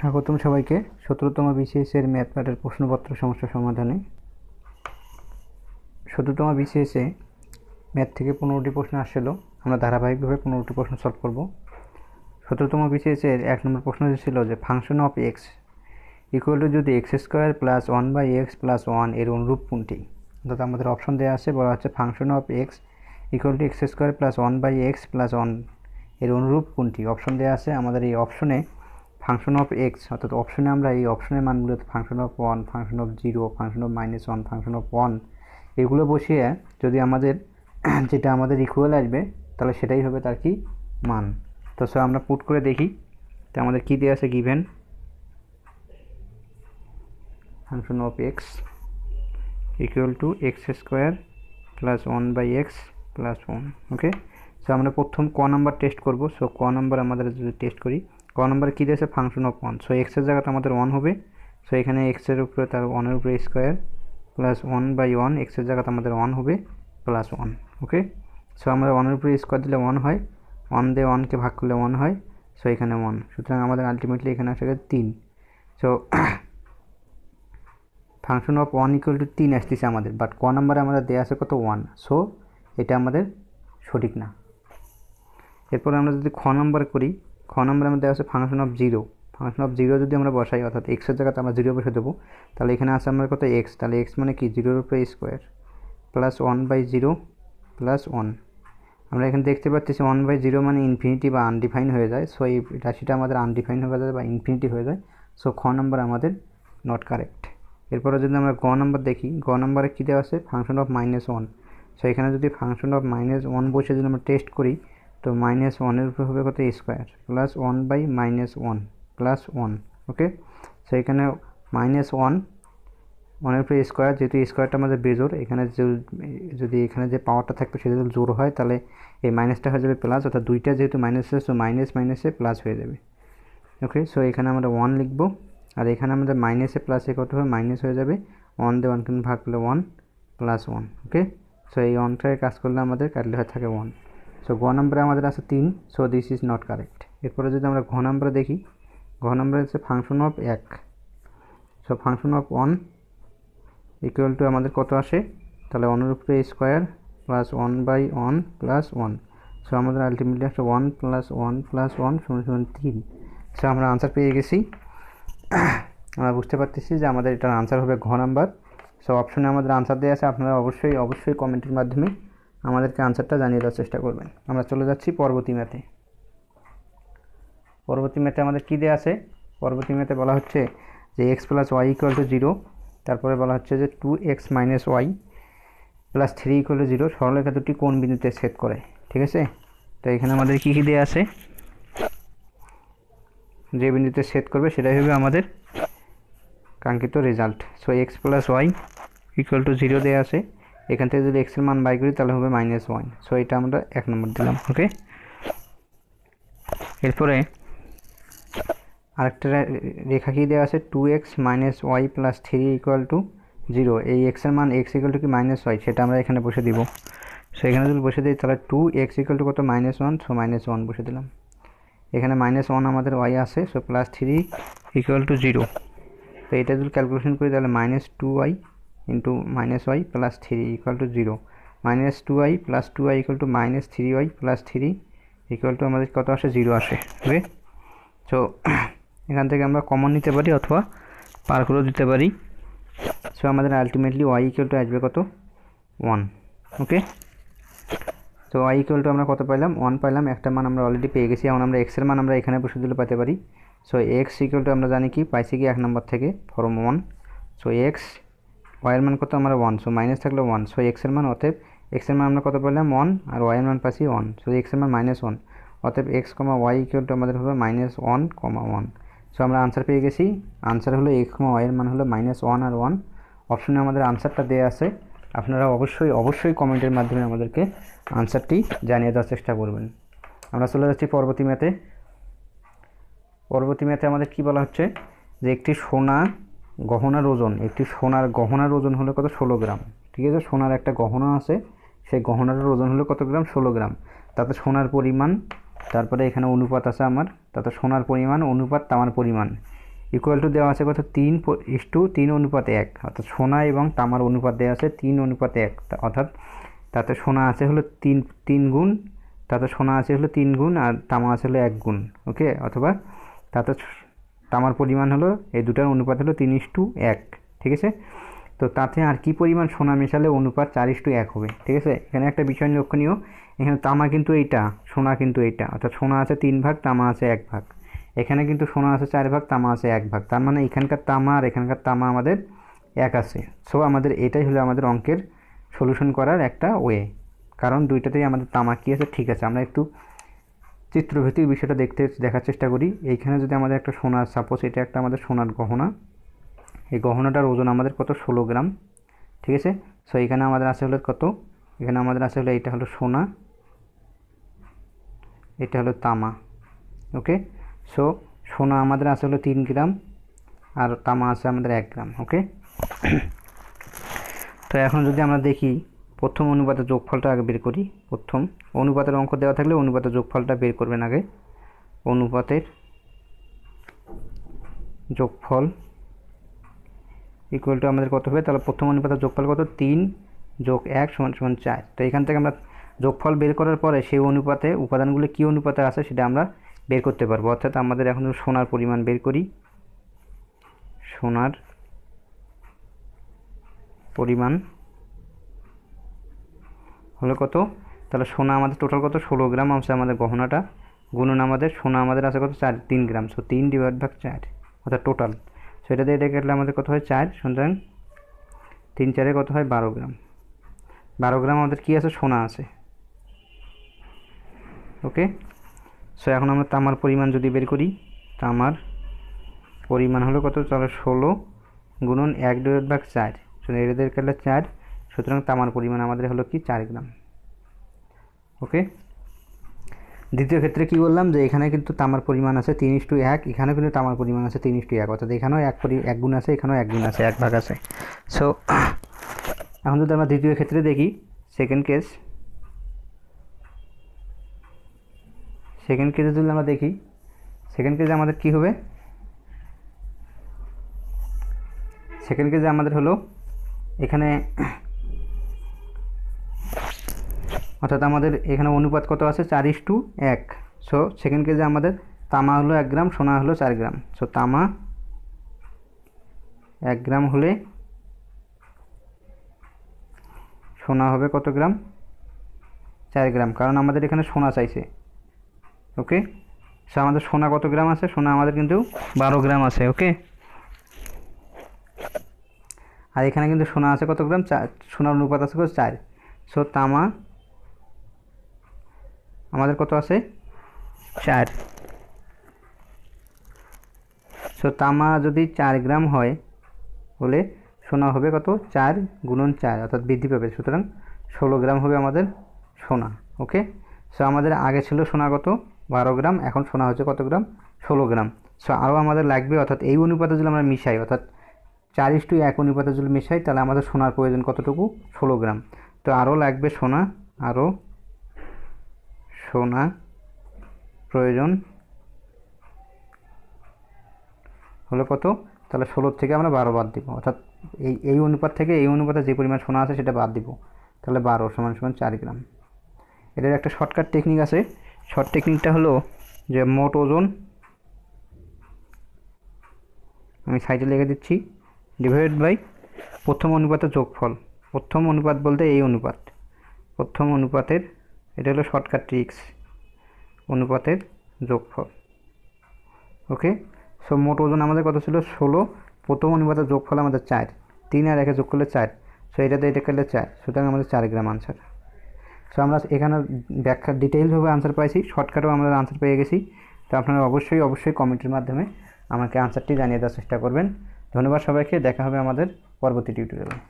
স্বাগতম সবাইকে ১৭তম বিসিএস এর ম্যাথ পাঠের প্রশ্নপত্র সমস্যা সমাধানে। ১৭তম বিসিএস এ ম্যাথ থেকে ১৫টি প্রশ্ন আসছিল, আমরা ধারাবাহিকভাবে ১৫টি প্রশ্ন সলভ করব। ১৭তম বিসিএস এর ১ নম্বর প্রশ্ন ছিল যে function of x equal to যদি এক্স স্কোয়ার প্লাস 1/x + 1 এর অনুরূপ কোনটি। অর্থাৎ আমাদের অপশন দেওয়া আছে, বলা হচ্ছে function of x equal to x square plus 1/x + 1 এর অনুরূপ কোনটি। অপশন দেওয়া আছে, আমাদের এই অপশনে ফাংশন অফ এক্স অর্থাৎ অপশনে আমরা এই অপশনের মানগুলো function of 1, function of 0, function of -1, function of 1 এগুলো বসিয়ে যদি আমাদের যেটা আমাদের ইকুয়াল আসবে তাহলে সেটাই হবে তার কি মান। তো সো আমরা পুট করে দেখি তো আমাদের কী দেওয়া আছে। Given function of x equal to x square plus 1/x + 1। Okay, so আমরা প্রথম ক নাম্বার টেস্ট করব। সো ক নাম্বার আমাদের যদি টেস্ট করি, ক নাম্বার কী দিয়েছে ফাংশন অফ 1। সো এক্সের জায়গাতে আমাদের 1 হবে। সো এখানে এক্সের উপরে তার 1-এর উপরে স্কোয়ার প্লাস 1/1, এক্সের জায়গাতে আমাদের 1 হবে প্লাস 1। ওকে, সো আমরা 1-এর উপরে স্কোয়ার দিলে 1 হয়, 1 দিয়ে 1কে ভাগ করলে 1 হয়। সো এখানে 1, সুতরাং আমাদের আলটিমেটলি এখানে আসে 3। So function of 1 equal to 3 আসতেছে আমাদের, বাট ক নাম্বারে আমাদের দেওয়া আছে কত 1। সো এটা আমাদের সঠিক না। এরপর আমরা যদি খ নাম্বার করি, খ নম্বরে আমাদের আছে ফাংশন অফ 0। ফাংশন অফ 0 যদি আমরা বসাই, অর্থাৎ এক্সের জায়গাতে আমরা 0 বসে দেবো, তাহলে এখানে আছে আমরা কত এক্স। তাহলে এক্স মানে কি 0-এর উপরে স্কোয়ার প্লাস 1/0 + 1। আমরা এখানে দেখতে পাচ্ছি 1/0 মানে ইনফিনিটি বা আনডিফাইন হয়ে যায়। সো এই রাশিটা আমাদের আনডিফাইন হয়ে যায় বা ইনফিনিটি হয়ে যায়। সো খ নম্বর আমাদের নট কারেক্ট। এরপরে যদি আমরা গ নম্বর দেখি, গ নম্বরে কী দেওয়া আছে ফাংশন অফ -1। সো এখানে যদি ফাংশন অফ -1 বসে যদি আমরা টেস্ট করি, তো -1 এর উপরে হবে কত স্কোয়ার প্লাস 1/-1 + 1। ওকে, সো এখানে -1 এর উপরে স্কোয়ার, যেহেতু স্কোয়ারটা আমাদের বেজোর, এখানে যদি এখানে যে পাওয়ারটা থাকবে সেটা যদি জোর হয় তাহলে এই মাইনাসটা হয়ে যাবে প্লাস, অর্থাৎ দুইটা যেহেতু মাইনাসে, সো --এ প্লাস হয়ে যাবে। ওকে, সো এখানে আমরা 1 লিখবো, আর এখানে আমাদের মাইনাসে প্লাসে কত হবে মাইনাস হয়ে যাবে, 1 দিয়ে 1 কিন্তু ভাগ করলে 1 + 1। ওকে, সো এই 1টায় কাজ করলে আমাদের কাটলে হয় থাকে 1। সো গ নম্বরে আমাদের আছে 3। So this is not correct. এরপরে যদি আমরা ঘ নম্বরে দেখি, ঘ নম্বরে আছে function of 1। So function of 1 equal to আমাদের কত আসে, তাহলে 1-এর উপরে স্কোয়ার প্লাস 1/1 + 1। সো আমাদের আলটিমেটলি আসছে 1 + 1 + 1 = 3। সো আমরা আনসার পেয়ে গেছি। আমরা বুঝতে পারতেছি যে আমাদের এটার আনসার হবে ঘ নাম্বার। সো অপশনে আমাদের আনসার দেওয়া আছে, আপনারা অবশ্যই কমেন্টের মাধ্যমে আমাদেরকে আনসারটা জানিয়ে দেওয়ার চেষ্টা করবেন। আমরা চলে যাচ্ছি পরবর্তী ম্যাথে। পরবর্তী ম্যাথে আমাদের কী দেওয়া আছে, পরবর্তী ম্যাথে বলা হচ্ছে যে x plus y equal to 0, তারপরে বলা হচ্ছে যে 2x - y + 3 = 0 সরলরেখা দুটি কোন বিন্দুতে ছেদ করে। ঠিক আছে, তো এখানে আমাদের কী কী দেওয়া আছে, যে বিন্দুতে ছেদ করবে সেটাই হবে আমাদের কাঙ্ক্ষিত result. So x plus y equal to 0 দেওয়া আছে, এখান থেকে যদি এক্সের মান বাই করি তাহলে হবে -1। সো এটা আমরা 1 নম্বর দিলাম। ওকে, এরপরে আরেকটা রেখা কী দেওয়া আছে, 2x - y + 3 = 0। এই এক্সের মান এক্স ইকুয়াল টু কি -y, সেটা আমরা এখানে বসে দিব। সো এখানে যদি বসে দিই তাহলে 2x = কত -1, সো -1 বসে দিলাম। এখানে -1 আমাদের y আছে, সো +3 = 0। তো এটা যদি ক্যালকুলেশন করি তাহলে -2y × - y + 3 = 0। -2y + 2y = -3y + 3 আমাদের কত আসে 0 আসে। ওকে, সো এখান থেকে আমরা কমন নিতে পারি অথবা পার করেও দিতে পারি। সো আমাদের আলটিমেটলি y = আসবে কত 1। ওকে, তো y = আমরা কত পাইলাম 1 পাইলাম, একটা মান আমরা অলরেডি পেয়ে গেছি। এখন আমরা এক্সের মান আমরা এখানে বসে দিলে পেতে পারি। সো x = আমরা জানি কি পাইছি কি 1 নম্বর থেকে ফর্ম 1। সো এক্স ওয়াইয়ের মান কত আমরা 1, সো মাইনাস থাকলে 1। সো এক্সের মান, অতএব এক্সের মান আমরা কত পেলাম 1, আর ওয়াইয়ের মান পাচ্ছি 1। সো এক্সের মান -1, অতএব x, y = আমাদের হবে -1, 1। সো আমরা আনসার পেয়ে গেছি। আনসার হলো x, y এর মান হলো -1 আর 1। অপশনে আমাদের আনসারটা দেওয়া আছে, আপনারা অবশ্যই কমেন্টের মাধ্যমে আমাদেরকে আনসারটি জানিয়ে দেওয়ার চেষ্টা করবেন। আমরা চলে যাচ্ছি পরবর্তী ম্যাথে। পরবর্তী ম্যাথে আমাদের কী বলা হচ্ছে যে একটি সোনার গহনার ওজন হলো কত 16 গ্রাম। ঠিক আছে, সোনার একটা গহনা আছে, সেই গহনাটার ওজন হলো কত গ্রাম 16 গ্রাম। তাতে সোনার পরিমাণ, তারপরে এখানে অনুপাত আছে আমার, তাতে সোনার পরিমাণ অনুপাত তামার পরিমাণ इक्ुअल टू देवा आछे कत 3:3 अनुपात 1 अर्थात सोना एवं तामार अनुपात देया आछे 3:1 अर्थात ताते सोना आछे हलो 3 गुण ताते सोना आछे हलो 3 गुण और तामा आछे हलो 1 गुण ओके अथवा ताते तामार परिमाण हलो ए दुटार अनुपात हलो 3:1 ठीक है। तो ताते आर कि परिमाण सोना मेशाले अनुपात 4:1 होबे ठीक है। एखाने एकटा विषय लक्षणीय एखाने तामा किन्तु एटा सोना किन्तु एटा अर्थात सोना आछे 3 भाग तामा आछे 1 भाग एखाने किन्तु सोना आछे 4 भाग तामा आछे 1 भाग तार माने एखानकार तामा आर एखानकार तामा आमादेर एक आछे। सो आमादेर एटाई हलो आमादेर अंकेर सल्यूशन करार एक वे कारण दुईटाते ही तामा कि आछे ठीक आछे। आमरा एकटु चित्रभित्तिक विषयटा देखार चेष्टा करी एइखाने जोदि आमादेर एकटा सोनार सपोज एटा एकटा आमादेर सोनार गहना ए गहनाटार ओजन आमादेर कत 16 ग्राम ठीक है। सो एइखाने आमादेर आछे हलो कत एइखाने आमादेर आछे हलो एटा हलो सोना एटा हलो तामा ओके। सो सोना आमादेर आछे हलो 3 ग्राम और तामा आछे आमादेर 1 ग्राम ओके। तो एखन जोदि आमरा देखी प्रथम अनुपातेर जोगफलटा आगे बेर करी प्रथम अनुपातेर अंक देवा थाकले अनुपातेर जोगफलटा बेर करबेन आगे अनुपातेर जोगफल इक्वल टू आमादेर कत होबे ताहले प्रथम अनुपातेर जोगफल कत 3 + 1 = 4। तो एखान थेके आमरा जोगफल बेर करार परे सेई अनुपाते उपादानगुलो कि अनुपाते आछे सेटा आमरा बेर करते पारबो अर्थात आमादेर एखन सोनार परिमाण बेर करी सोनार परिमाण हलो कत ताहले सोना आमादेर टोटाल कत 16 ग्राम आछे आमादेर गहनाटा गुणन आमादेर सोना आमादेर आछे कत 3 ग्राम। सो 3/4 अर्थात टोटाल सो एटा दिये एटा काटले आमादेर कत हय 4 सुतरां 3/4 कत हय 12 ग्राम 12 ग्राम आमादेर कि आछे सोना आछे ओके। सो एखन आमरा तामार परिमाण जोदि बेर करी तामार परिमाण हलो कत ताहले 16 गुणन 1/4 सो एटा दिये काटले 4 सूत्रां तामार परिमाण आमादेर हलो कि 4 ग्राम ओके। द्वितीय क्षेत्रे कि बोललाम जे एखाने किन्तु तामार परिमाण आछे 3:1 एखानेও किन्तु तामार परिमाण आछे 3:1 अर्थात एखानेও 1 गुण आछे एखानेও 1 गुण आछे 1 भाग आछे। सो एखन जोदि आमरा द्वितीय क्षेत्रे देखी सेकेंड केस जोदि आमरा देखी सेकेंड केस आमादेर कि होबे सेकेंड केस आमादेर हलो एखाने अर्थात आमादेर एखाने अनुपात कत आछे 4:1। सो सेकेंड केजे आमादेर तामा हलो 1 ग्राम सोना हलो 4 ग्राम। सो तामा 1 ग्राम होले सोना होबे कत ग्राम 4 ग्राम कारण आमादेर एखाने सोना चाइछे ओके। सो आमादेर सोना कत ग्राम आछे सोना आमादेर किन्तु 12 ग्राम आछे ओके। और एखाने किन्तु सोना आछे कत ग्राम 4 सोनार अनुपात आछे कत 4। सो तामा आमादेर कत आछे 4। सो तामा यदि 4 ग्राम हय होले सोना होबे कत 4 × 4 अर्थात बृद्धि पाबे सूत्रां 16 ग्राम होबे आमादेर सोना ओके। सो आमादेर आगे छिलो सोना कत 12 ग्राम एखन सोना हयेछे कत ग्राम 16 ग्राम। सो आरो आमादेर लागबे अर्थात एई अनुपाते जोदि आमरा मिशाई अर्थात 4:1 अनुपाते जोदि मिशाई ताहले आमादेर सोनार प्रयोजन कतटुकू 16 ग्राम। तो आरो लागबे सोना आरो सोना प्रयोजन हलो कत ताहले 16 थेके आमरा 12 बाद देब अर्थात एई अनुपात थेके एई अनुपाते जे परिमाण सोना आछे सेटा बाद देब ताहले 12 = 4 ग्राम। एटार एकटा शर्टकाट टेक्निक आछे शर्ट टेक्निकटा हलो जे मोट ओजन आमि साइडे लिखे दिच्छि डिवाइडेड बाई प्रथम अनुपातेर जोगफल प्रथम अनुपात बोलते एई अनुपात प्रथम अनुपातेर एटा हलो शर्टकाट ट्रिक्स अनुपातेर जोगफल ओके। सो मोट ओजन आमादेर कत छिलो 16 प्रथम अनुपातेर जोगफल आमादेर 4 3 आर 1 जोग करले 4। सो एटाते एटा करले 4 सुतरां आमादेर 4 ग्राम आंसर। सो आमरा एखाने व्याख्या डिटेइलस भावे आंसर पाइछि शर्टकाटও आमरा आंसर পেয়ে গেছি। तो आपनारा अवश्य अवश्य कमेंटेर माध्यमे आमाके आंसरটি জানিয়ে দেওয়ার চেষ্টা করবেন। ধন্যবাদ সবাইকে দেখা হবে আমাদের পরবর্তী টিউটোরিয়ালে।